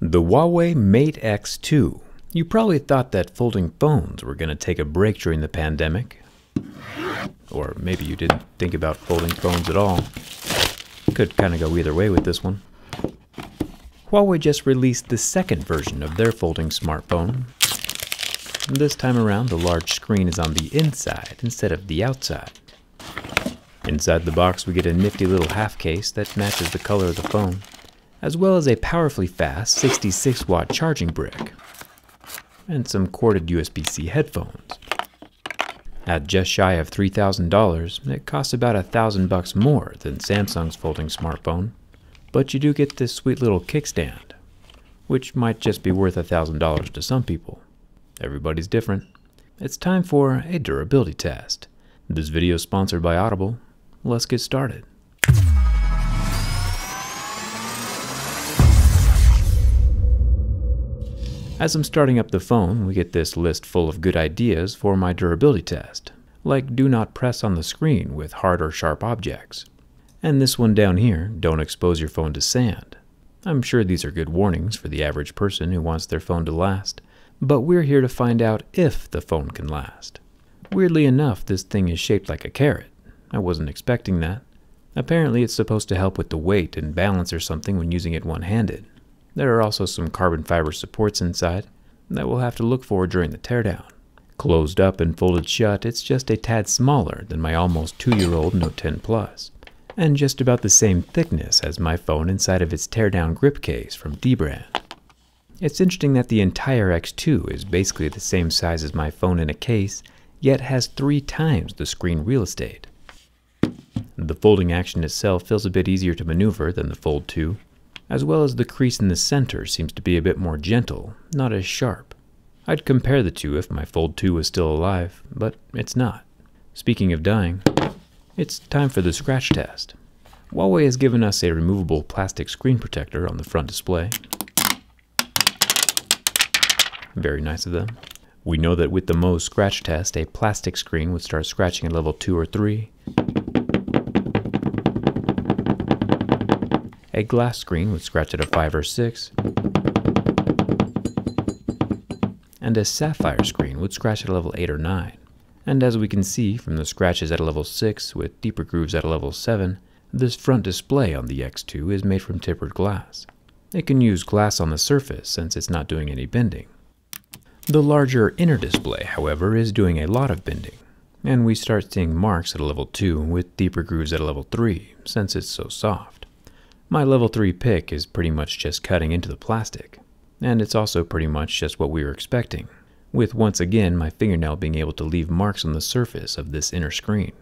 The Huawei Mate X2. You probably thought that folding phones were going to take a break during the pandemic. Or maybe you didn't think about folding phones at all. Could kind of go either way with this one. Huawei just released the second version of their folding smartphone. This time around, the large screen is on the inside instead of the outside. Inside the box, we get a nifty little half case that matches the color of the phone, as well as a powerfully fast 66-watt charging brick, and some corded USB-C headphones. At just shy of $3,000, it costs about $1,000 more than Samsung's folding smartphone, but you do get this sweet little kickstand, which might just be worth $1,000 to some people. Everybody's different. It's time for a durability test. This video is sponsored by Audible. Let's get started. As I'm starting up the phone, we get this list full of good ideas for my durability test, like do not press on the screen with hard or sharp objects. And this one down here, don't expose your phone to sand. I'm sure these are good warnings for the average person who wants their phone to last, but we're here to find out if the phone can last. Weirdly enough, this thing is shaped like a carrot. I wasn't expecting that. Apparently it's supposed to help with the weight and balance or something when using it one-handed. There are also some carbon fiber supports inside that we'll have to look for during the teardown. Closed up and folded shut, it's just a tad smaller than my almost 2-year-old Note 10 Plus, and just about the same thickness as my phone inside of its teardown grip case from dbrand. It's interesting that the entire X2 is basically the same size as my phone in a case, yet has 3 times the screen real estate. The folding action itself feels a bit easier to maneuver than the Fold 2, as well as the crease in the center seems to be a bit more gentle, not as sharp. I'd compare the two if my Fold 2 was still alive, but it's not. Speaking of dying, it's time for the scratch test. Huawei has given us a removable plastic screen protector on the front display. Very nice of them. We know that with the Mohs scratch test, a plastic screen would start scratching at level 2 or 3. A glass screen would scratch at a 5 or 6. And a sapphire screen would scratch at a level 8 or 9. And as we can see from the scratches at a level 6 with deeper grooves at a level 7, this front display on the X2 is made from tempered glass. It can use glass on the surface since it's not doing any bending. The larger inner display, however, is doing a lot of bending, and we start seeing marks at a level 2 with deeper grooves at a level 3 since it's so soft. My level 3 pick is pretty much just cutting into the plastic, and it's also pretty much just what we were expecting, with once again my fingernail being able to leave marks on the surface of this inner screen.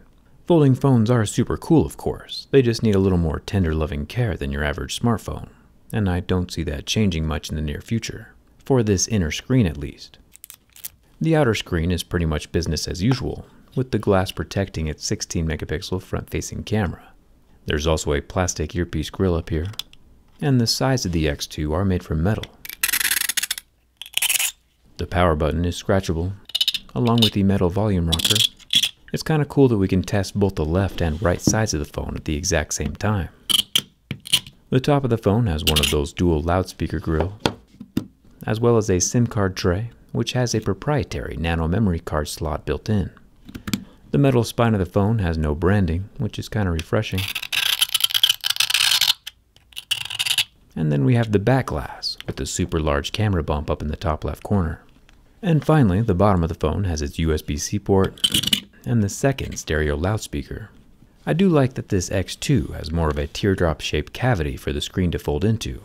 Folding phones are super cool, of course, they just need a little more tender loving care than your average smartphone, and I don't see that changing much in the near future. For this inner screen at least. The outer screen is pretty much business as usual, with the glass protecting its 16 megapixel front-facing camera. There's also a plastic earpiece grill up here, and the sides of the X2 are made from metal. The power button is scratchable, along with the metal volume rocker. It's kind of cool that we can test both the left and right sides of the phone at the exact same time. The top of the phone has one of those dual loudspeaker grills, as well as a SIM card tray, which has a proprietary nano memory card slot built in. The metal spine of the phone has no branding, which is kind of refreshing. And then we have the back glass, with the super large camera bump up in the top left corner. And finally, the bottom of the phone has its USB-C port, and the second stereo loudspeaker. I do like that this X2 has more of a teardrop-shaped cavity for the screen to fold into.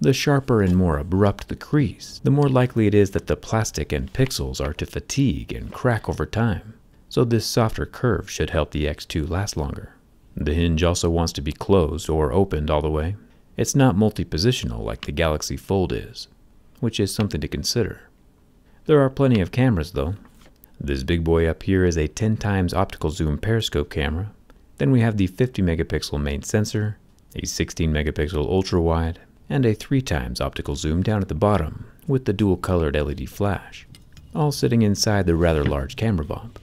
The sharper and more abrupt the crease, the more likely it is that the plastic and pixels are to fatigue and crack over time, so this softer curve should help the X2 last longer. The hinge also wants to be closed or opened all the way. It's not multi-positional like the Galaxy Fold is, which is something to consider. There are plenty of cameras though. This big boy up here is a 10 times optical zoom periscope camera. Then we have the 50 megapixel main sensor, a 16 megapixel ultra wide, and a 3 times optical zoom down at the bottom with the dual colored LED flash, all sitting inside the rather large camera bump.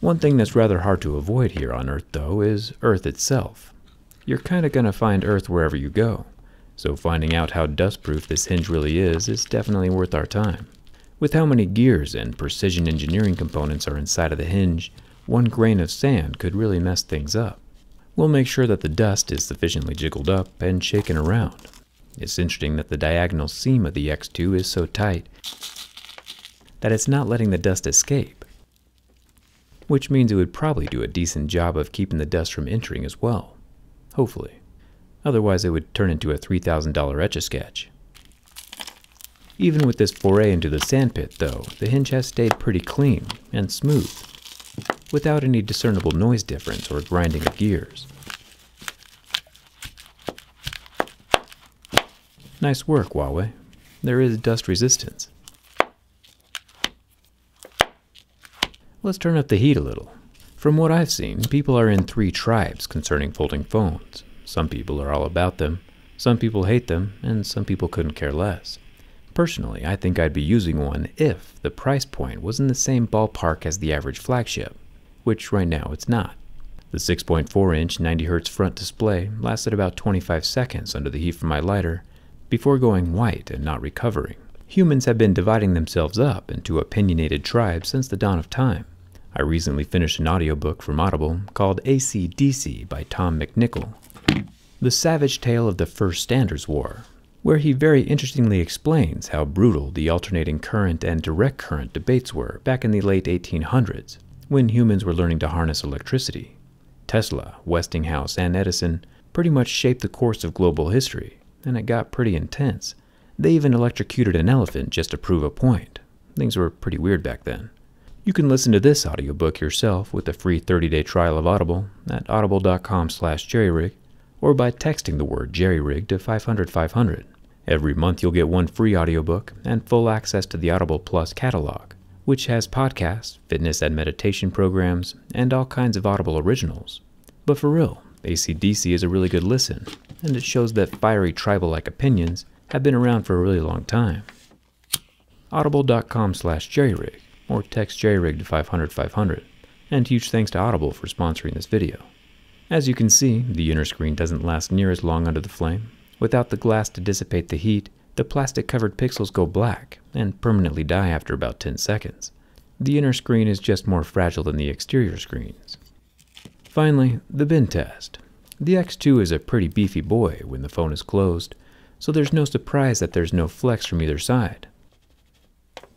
One thing that's rather hard to avoid here on Earth though is Earth itself. You're kinda gonna find Earth wherever you go, So finding out how dustproof this hinge really is definitely worth our time. With how many gears and precision engineering components are inside of the hinge, one grain of sand could really mess things up. We'll make sure that the dust is sufficiently jiggled up and shaken around. It's interesting that the diagonal seam of the X2 is so tight that it's not letting the dust escape, which means it would probably do a decent job of keeping the dust from entering as well, hopefully. Otherwise it would turn into a $3,000 Etch-a-Sketch. Even with this foray into the sand pit though, the hinge has stayed pretty clean and smooth, without any discernible noise difference or grinding of gears. Nice work, Huawei. There is dust resistance. Let's turn up the heat a little. From what I've seen, people are in three tribes concerning folding phones. Some people are all about them, some people hate them, and some people couldn't care less. Personally, I think I'd be using one if the price point was in the same ballpark as the average flagship, which right now it's not. The 6.4-inch 90Hz front display lasted about 25 seconds under the heat from my lighter before going white and not recovering. Humans have been dividing themselves up into opinionated tribes since the dawn of time. I recently finished an audiobook from Audible called AC/DC by Tom McNichol, The Savage Tale of the First Standards War, where he very interestingly explains how brutal the alternating current and direct current debates were back in the late 1800s, when humans were learning to harness electricity. Tesla, Westinghouse, and Edison pretty much shaped the course of global history, and it got pretty intense. They even electrocuted an elephant just to prove a point. Things were pretty weird back then. You can listen to this audiobook yourself with a free 30-day trial of Audible at audible.com/jerryrig, or by texting the word jerryrig to 500-500. Every month you'll get one free audiobook and full access to the Audible Plus catalog, which has podcasts, fitness and meditation programs, and all kinds of Audible originals. But for real, AC/DC is a really good listen, and it shows that fiery tribal-like opinions have been around for a really long time. Audible.com/jerryrig, or text jerryrig to 500-500, and huge thanks to Audible for sponsoring this video. As you can see, the inner screen doesn't last near as long under the flame. Without the glass to dissipate the heat, the plastic-covered pixels go black and permanently die after about 10 seconds. The inner screen is just more fragile than the exterior screens. Finally, the bin test. The X2 is a pretty beefy boy when the phone is closed, so there's no surprise that there's no flex from either side.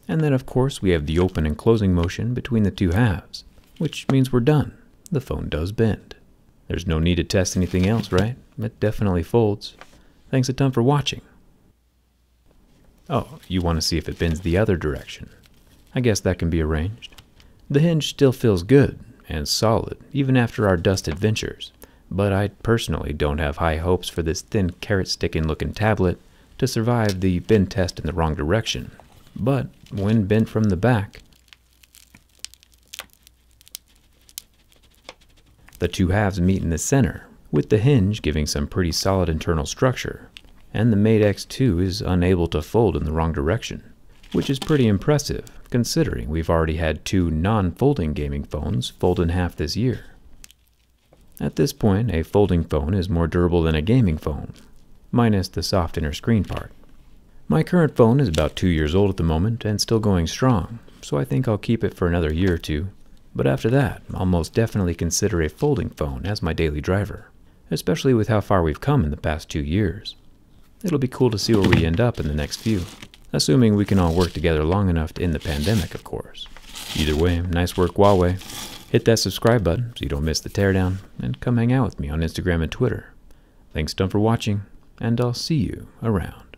And then of course we have the open and closing motion between the two halves, which means we're done. The phone does bend. There's no need to test anything else, right? It definitely folds. Thanks a ton for watching. Oh, you want to see if it bends the other direction. I guess that can be arranged. The hinge still feels good and solid even after our dust adventures, but I personally don't have high hopes for this thin carrot-sticking looking tablet to survive the bend test in the wrong direction. But when bent from the back, the two halves meet in the center, with the hinge giving some pretty solid internal structure, and the Mate X2 is unable to fold in the wrong direction, which is pretty impressive considering we've already had two non-folding gaming phones fold in half this year. At this point, a folding phone is more durable than a gaming phone, minus the soft inner screen part. My current phone is about 2 years old at the moment and still going strong, so I think I'll keep it for another year or two. But after that, I'll most definitely consider a folding phone as my daily driver, especially with how far we've come in the past 2 years. It'll be cool to see where we end up in the next few, assuming we can all work together long enough to end the pandemic, of course. Either way, nice work, Huawei. Hit that subscribe button so you don't miss the teardown, and come hang out with me on Instagram and Twitter. Thanks a ton for watching, and I'll see you around.